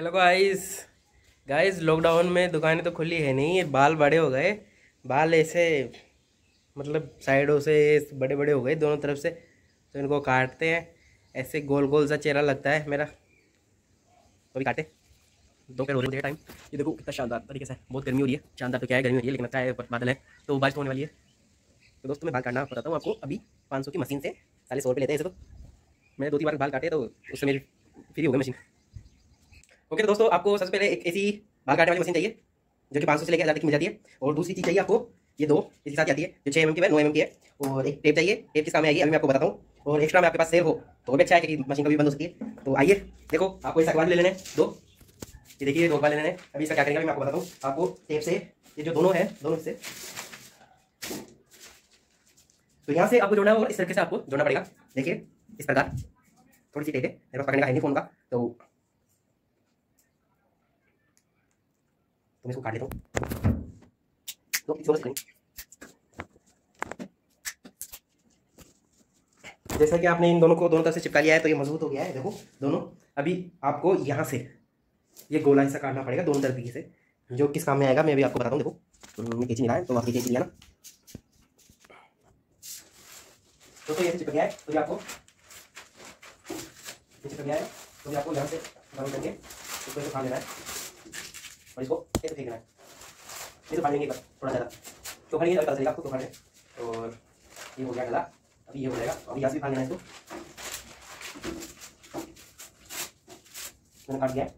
Hello guys lockdown में दुकानें तो खुली है नहीं, बाल बड़े हो गए, बाल ऐसे मतलब साइडों से बड़े बड़े हो गए दोनों तरफ से, तो इनको काटते हैं। ऐसे गोल गोल सा चेहरा लगता है मेरा, अभी काटे दो हो रही है टाइम। ये देखो कितना शानदार तरीके से, बहुत गर्मी हो रही है, शानदार तो क्या है गर्मी हो रही है, लेकिन अच्छा है बादल है तो बारिश होने वाली है। तो दोस्तों मैं बाल काटना बताता हूँ आपको। अभी 500 की मशीन से 400 लेते हैं ऐसे, तो मैंने 2-3 बार बाल काटे तो उससे मेरी फ्री हो गई मशीन। ओके तो दोस्तों आपको सबसे पहले एक ऐसी बाल काटने वाली मशीन चाहिए जो कि 500 से लेकर 1000 तक मिल जाती है, और दूसरी चीज़ चाहिए आपको ये दो इसके साथ आती है जो 6 mm की है, 9 mm की है, और एक टेप चाहिए। टेप किस काम में आएगी अभी मैं आपको बताता हूँ, और एक्स्ट्रा में आपके पास सेल हो तो भी अच्छा है क्योंकि मशीन कभी बंद हो सकती है। तो आइए देखो आपको इस अखबार ले लेने दो, ये देखिए 2 अखबार ले लेने। अभी इसका क्या करेंगे मैं आपको बताता हूँ। आपको टेप से ये जो दोनों है दोनों से तो यहाँ से आपको जोड़ना है और इस तरीके से आपको जोड़ना पड़ेगा। देखिए इस प्रकार थोड़ी सी टेप है मेरे पास, पकड़ने का है नहीं फोन का, तो मैं इसको काट लेता हूँ। तो जैसा कि आपने इन दोनों को दोनों तरफ से चिपका लिया है तो ये मजबूत हो गया है देखो दोनों। अभी आपको यहाँ से ये गोला हिस्सा काटना पड़ेगा दोनों तरफ से, जो किस काम में आएगा मैं भी आपको बताता हूँ। देखो मैं कैंची मिला है तो आपकी कैंची लिया ना, तो ये चिपक गया है तो आपको चिपक गया है तो आपको यहाँ से गर्म करके इसको खा लेना है और इसको ऐसे फेंकना है। ये तो फाड़ेंगे थोड़ा ज़्यादा तो फाड़ेंगे पता चलेगा आपको, तो फाड़े और ये हो गया गला। अभी ये हो जाएगा और यहाँ से फाड़ लेना है इसको, मैंने काट दिया है।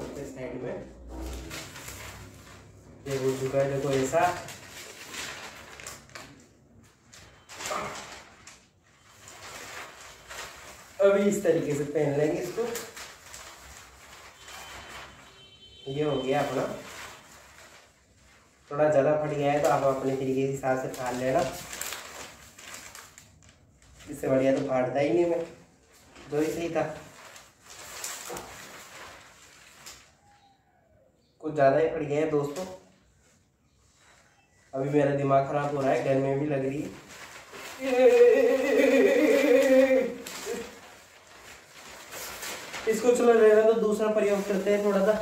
अभी साइड में ये हो चुका है देखो ऐसा, अभी इस तरीके से पहन लेंगे इसको। ये हो गया अपना, थोड़ा ज़्यादा फट गया है तो आप अपने तरीके के हिसाब से फाड़ लेना, इससे बढ़िया तो फाड़ता ही नहीं। मैं दो ही सही था, कुछ ज़्यादा ही फट गया है दोस्तों। अभी मेरा दिमाग खराब हो रहा है, गर्मी भी लग रही है। इसको चला रहेगा तो दूसरा प्रयोग करते हैं थोड़ा सा।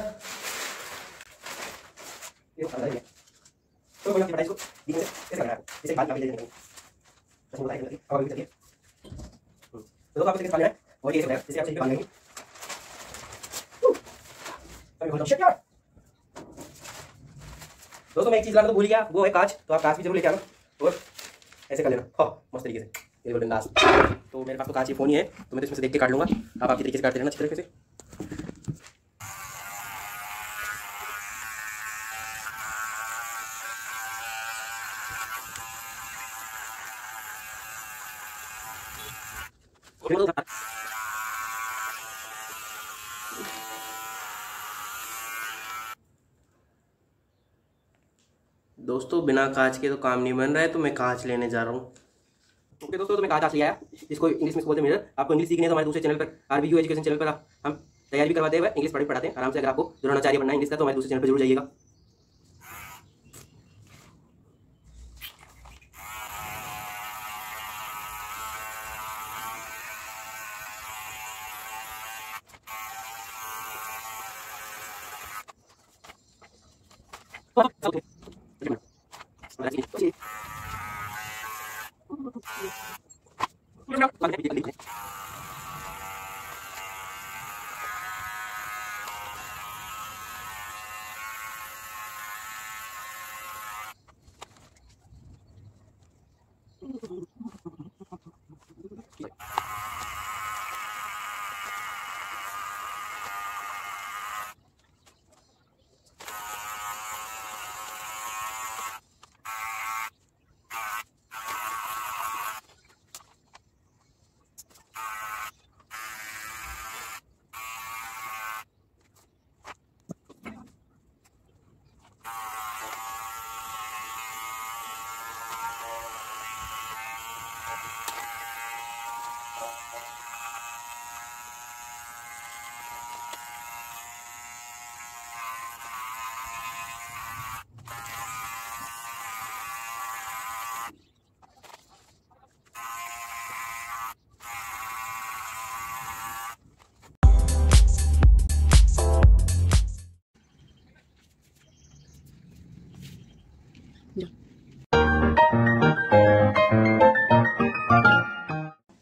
तो इसको ऐसे करना है, इसे बाद में ले लेंगे बस बताइए कि अब अभी चलिए। तो आप इसके सामने और ये सब इसे आप चेक कर लेंगे। अभी बोलो क्या दोस्तों, मैं एक चीज लाना तो भूल गया, वो है कांच, तो आप कांच भी जरूर लेके आना और ऐसे कर लेना। हां मस्त तरीके से ये बोल देना। तो मेरे पास तो कांच ही फोन ही है तो मैं इसमें से देख के काट लूंगा, आप आपकी तरीके से काटते रहना अच्छे तरीके से। दोस्तों बिना कांच के तो काम नहीं बन रहा है तो मैं कांच लेने जा रहा हूँ। ओके दोस्तों तो मैं कांच लिया है, इसको इंग्लिश में बोलते हैं मिरर। आपको इंग्लिश सीखनी है तो हमारे दूसरे चैनल पर RBU एजुकेशन चैनल पर हम तैयारी भी करवाते हैं, इंग्लिश पढ़ाते हैं आराम से। अगर आपको जुड़ना चाहिए बनना इंग्लिश का तो हमारे दूसरे चैनल पर जरूर जाइएगा।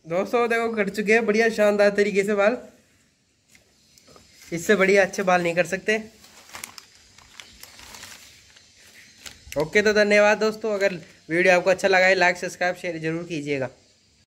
दोस्तों देखो कट चुके हैं बढ़िया शानदार तरीके से बाल। इससे बढ़िया अच्छे बाल नहीं कर सकते। ओके तो धन्यवाद दोस्तों। अगर वीडियो आपको अच्छा लगा है लाइक सब्सक्राइब शेयर जरूर कीजिएगा।